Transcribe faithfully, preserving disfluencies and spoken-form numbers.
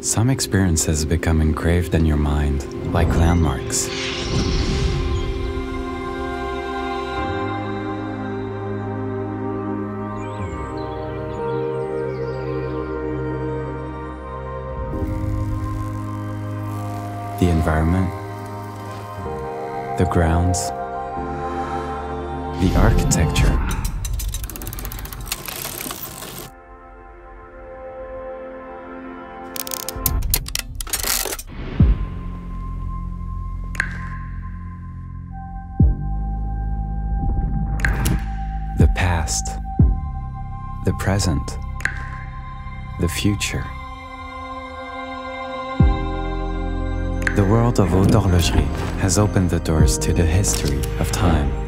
Some experiences become engraved in your mind, like landmarks. The environment, the grounds, the architecture. The past, the present, the future. The world of haute horlogerie has opened the doors to the history of time.